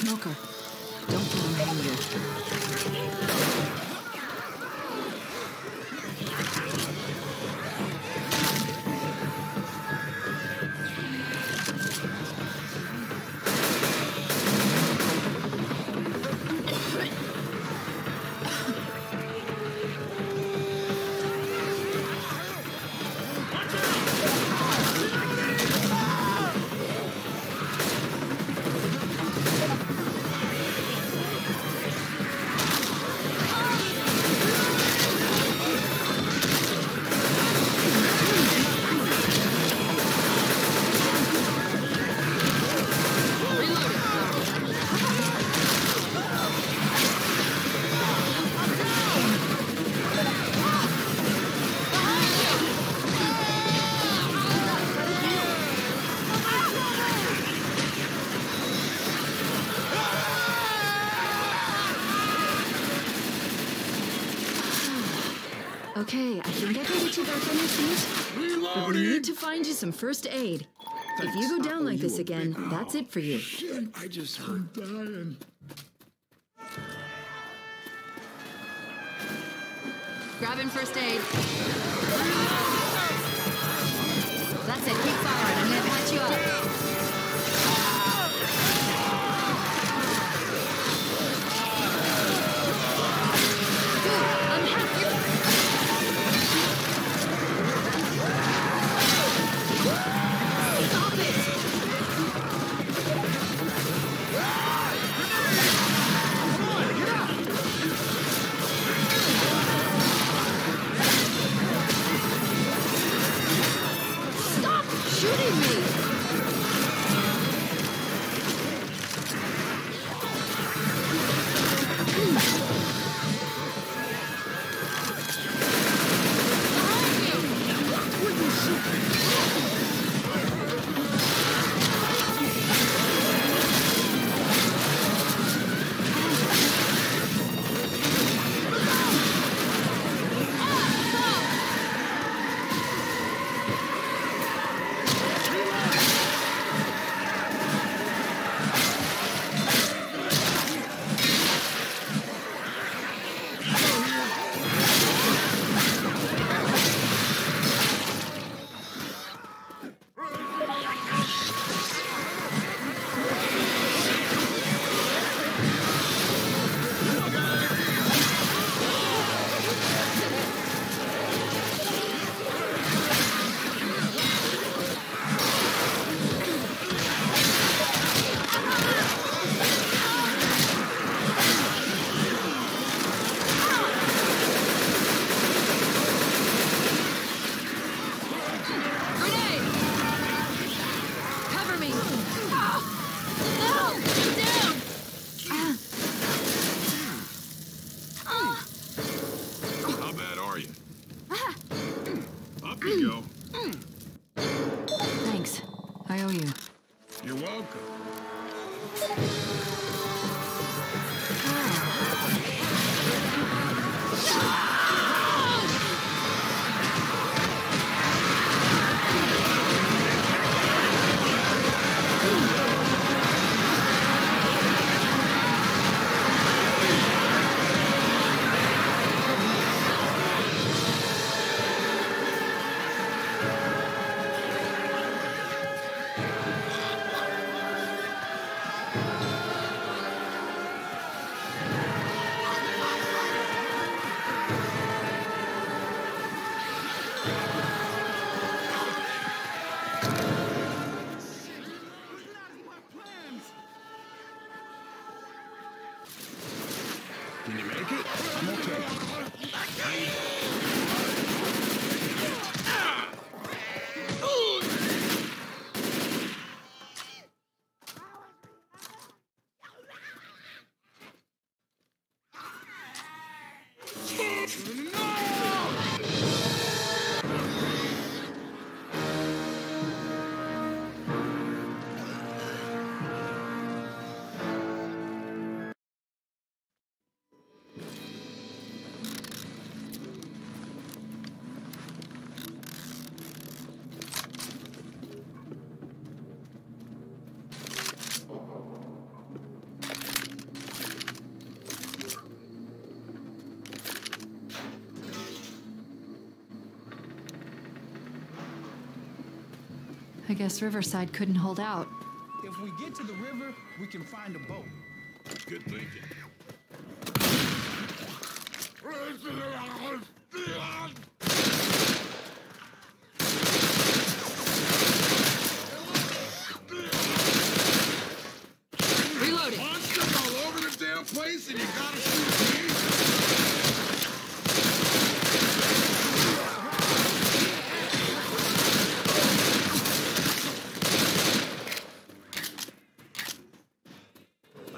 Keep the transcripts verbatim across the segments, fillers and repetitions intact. smoker. Don't let him hang you. Okay, I can get you to that energy, but we need to find you some first aid. Thanks. If you go down oh, like this again, oh, that's it for you. Shit, I just heard dying. Grabbing first aid. That's it, keep firing, I'm gonna patch you up. I guess Riverside couldn't hold out. If we get to the river, we can find a boat. Good thinking. Place and you gotta shoot me.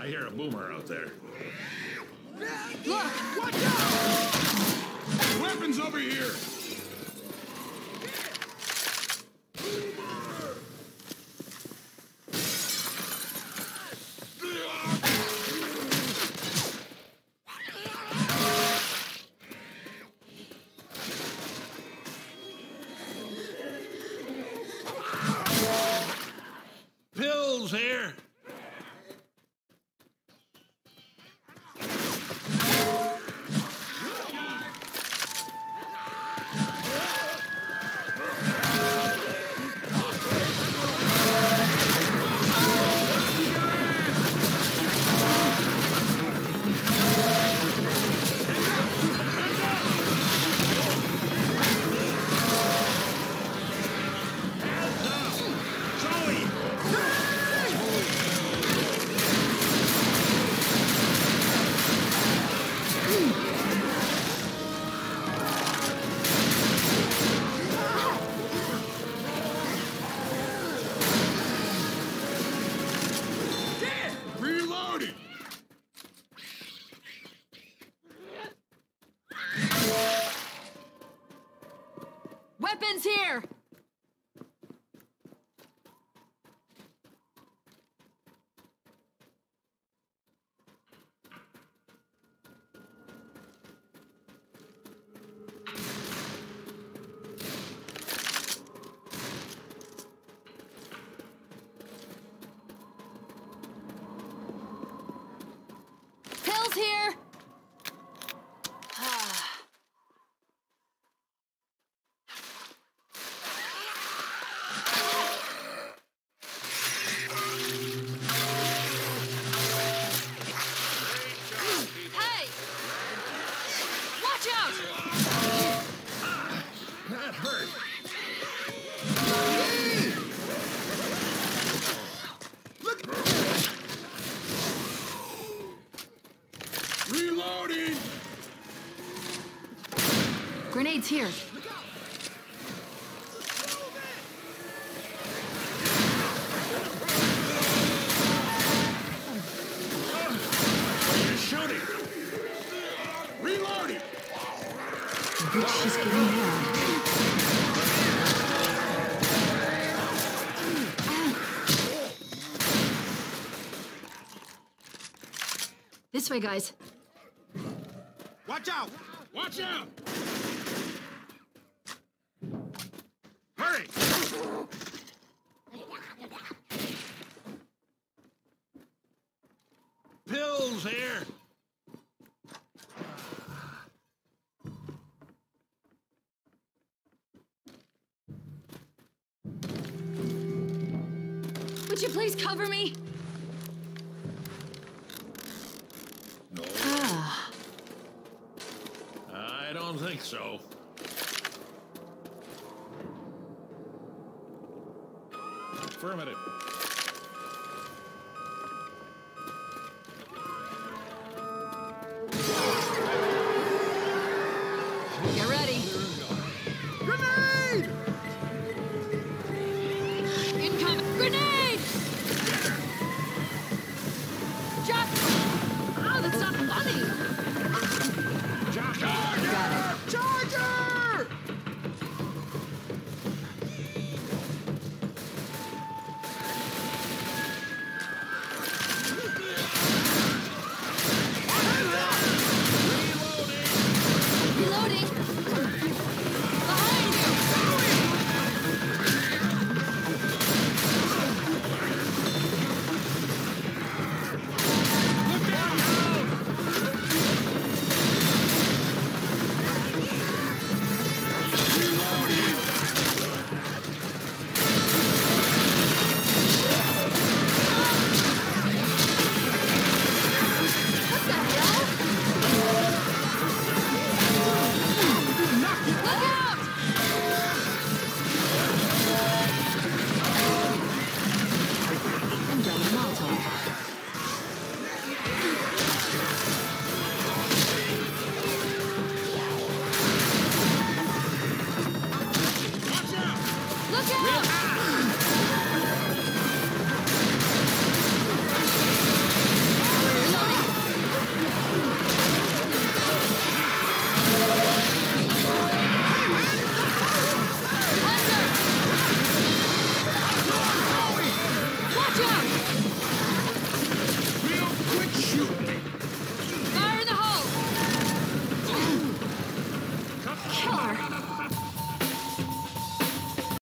I hear a boomer out there. Look! Watch out! Weapons over here! Here. Weapons here! Pills here! That hurt. Look. Reloading. Grenades here. I think she's getting hurt. This way, guys. Watch out! Watch out! Hurry! Pills here! Would you please cover me? No. Ah. I don't think so. Affirmative. Get ready. Grenade! Incoming grenade! car.